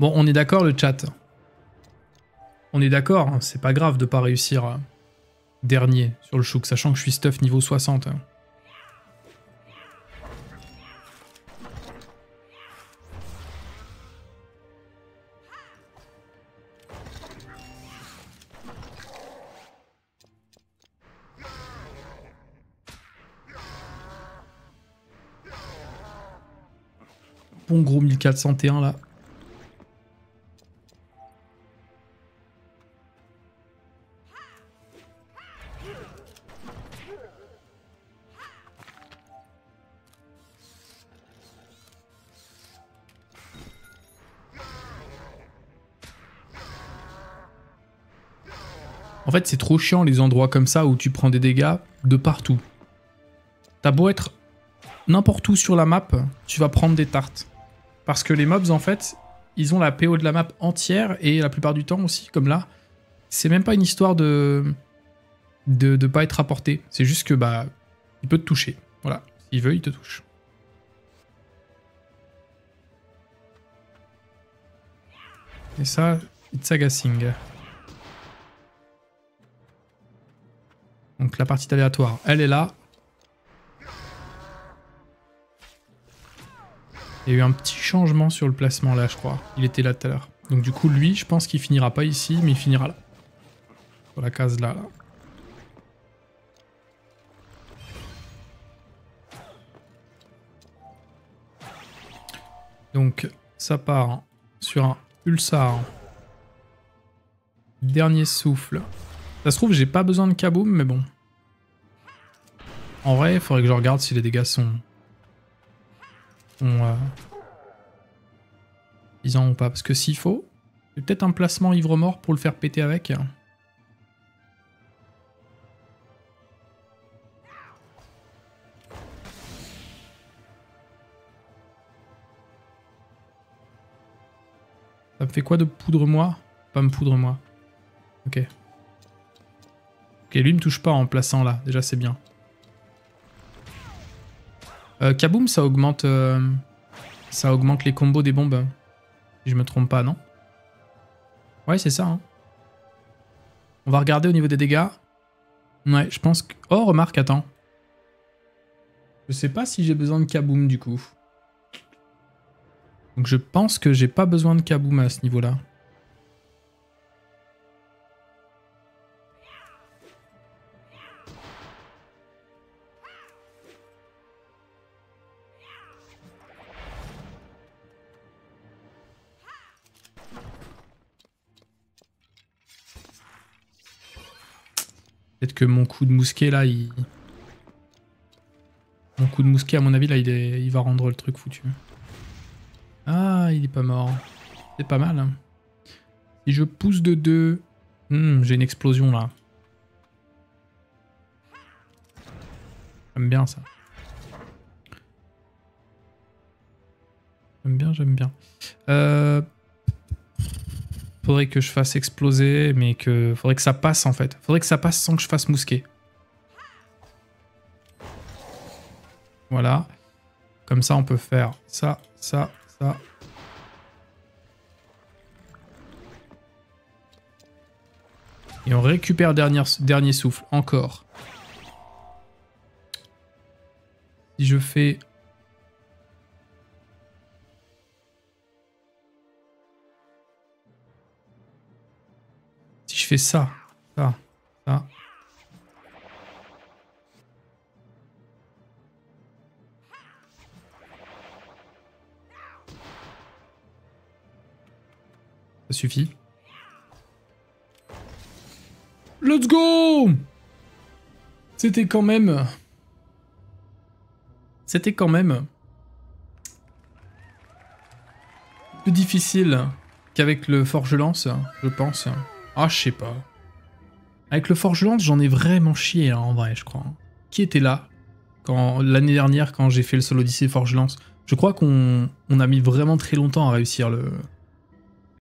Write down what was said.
Bon, on est d'accord, le chat. On est d'accord, hein, c'est pas grave de pas réussir dernier sur le chouk, sachant que je suis stuff niveau 60. Hein. Bon gros 1401 là. En fait, c'est trop chiant les endroits comme ça où tu prends des dégâts de partout. T'as beau être n'importe où sur la map, tu vas prendre des tartes. Parce que les mobs, en fait, ils ont la PO de la map entière et la plupart du temps aussi, comme là, c'est même pas une histoire de pas être rapporté. C'est juste que, bah, il peut te toucher. Voilà. S'il veut, il te touche. Et ça, it's agacing. Donc la partie aléatoire, elle est là. Il y a eu un petit changement sur le placement là, je crois. Il était là tout à l'heure. Donc du coup, lui, je pense qu'il finira pas ici, mais il finira là. Sur la case là. Donc ça part sur un Ulsar. Dernier souffle. Ça se trouve, j'ai pas besoin de Kaboom, mais bon. En vrai, il faudrait que je regarde si les dégâts sont disant ou pas. Parce que s'il faut, c'est peut-être un placement ivre-mort pour le faire péter avec. Ça me fait quoi de poudre moi? Pas me poudre moi. Ok. Ok, lui me touche pas en plaçant là, déjà c'est bien. Kaboom, ça augmente les combos des bombes. Si je me trompe pas, non? Ouais, c'est ça. Hein. On va regarder au niveau des dégâts. Ouais, je pense que... Oh, remarque, attends. Je sais pas si j'ai besoin de Kaboom, du coup. Donc je pense que j'ai pas besoin de Kaboom à ce niveau-là. Peut-être que mon coup de mousquet là, il... Mon coup de mousquet à mon avis là, il va rendre le truc foutu. Ah, il est pas mort. C'est pas mal. Hein. Si je pousse de 2... j'ai une explosion là. J'aime bien ça. J'aime bien, j'aime bien. Faudrait que je fasse exploser, mais que... Faudrait que ça passe, en fait. Faudrait que ça passe sans que je fasse mousquer. Voilà. Comme ça, on peut faire ça, ça, ça. Et on récupère dernier souffle. Encore. Si je fais... Fais ça, ça, ça. Ça suffit. Let's go! C'était quand même... C'était quand même... plus difficile qu'avec le Forgelance, je pense. Ah, je sais pas. Avec le Forgelance, j'en ai vraiment chié, hein, en vrai, je crois. Qui était là l'année dernière, quand j'ai fait le Sol Odyssée Forgelance? Je crois qu'on a mis vraiment très longtemps à réussir le...